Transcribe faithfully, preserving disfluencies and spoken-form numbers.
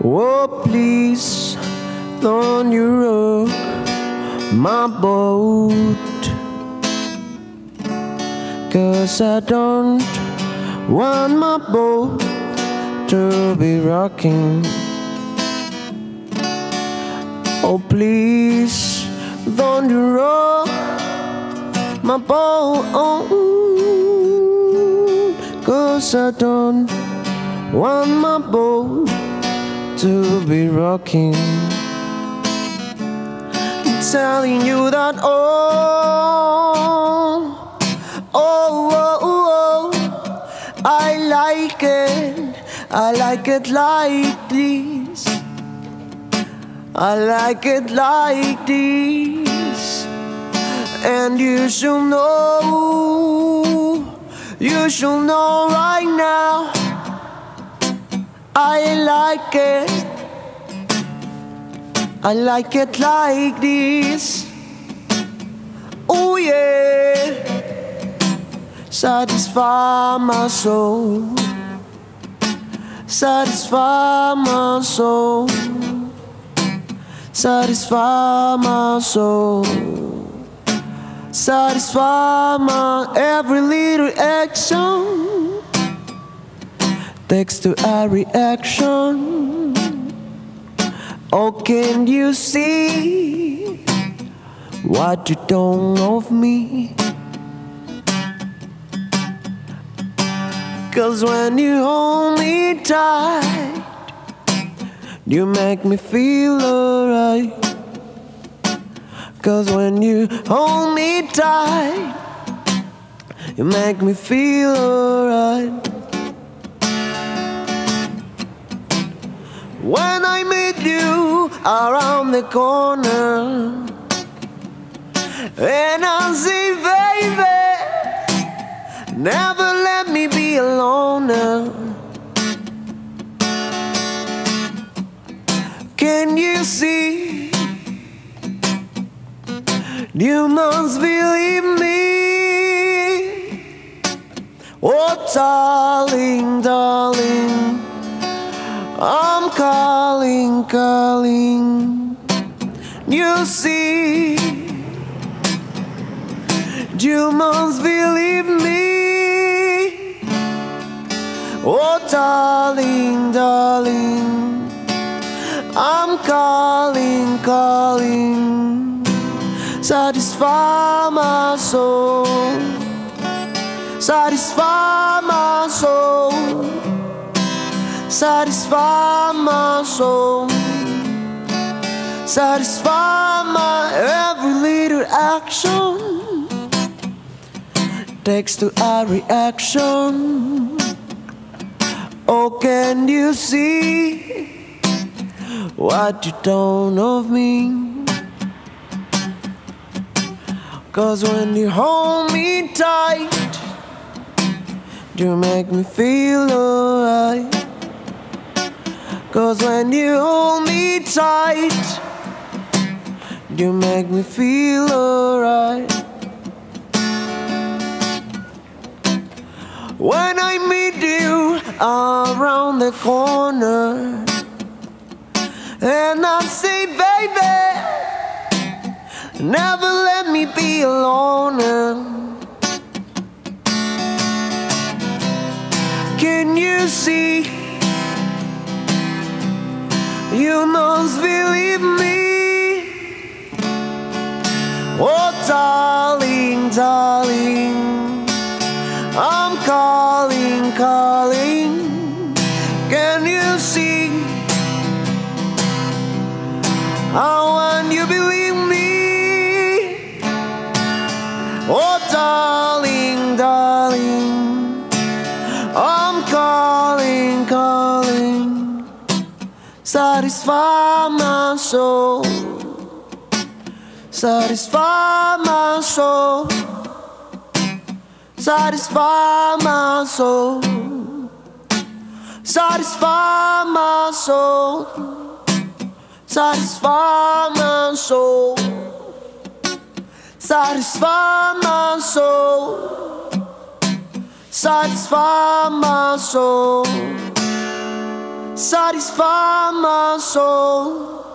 Oh, please don't you rock my boat, 'cause I don't want my boat to be rocking. Oh, please don't you rock my boat, 'cause I don't want my boat to be rocking. I'm telling you that oh, oh, oh, oh, I like it, I like it like this, I like it like this. And you should know, you should know right now, I like it, I like it like this. Oh yeah, satisfy my soul, satisfy my soul, satisfy my soul, satisfy my every little action. Thanks to our reaction. Oh, can you see what you don't know of me? 'Cause when you hold me tight, you make me feel alright. 'Cause when you hold me tight, you make me feel alright. When I meet you around the corner, and I say, baby, never let me be alone now. Can you see? You must believe me. Oh, darling, darling, I'm calling, calling. You see, you must believe me. Oh, darling, darling, I'm calling, calling. Satisfy my soul, satisfy my soul, satisfy my soul, satisfy my every little action. Takes to our reaction. Oh, can you see what you don't know of me? 'Cause when you hold me tight, you make me feel alright. 'Cause when you hold me tight, you make me feel alright. When I meet you around the corner, and I say, baby, never let me be alone. Can you see? You must believe me. Oh, darling, darling, I'm calling, calling. Can you see? How want you believe me. Oh, darling, darling, I'm calling, calling. Satisfy my soul, satisfy my soul, satisfy my soul, satisfy my soul, satisfy my soul, satisfy my soul, Satisfy my soul, satisfy my soul, satisfy my soul.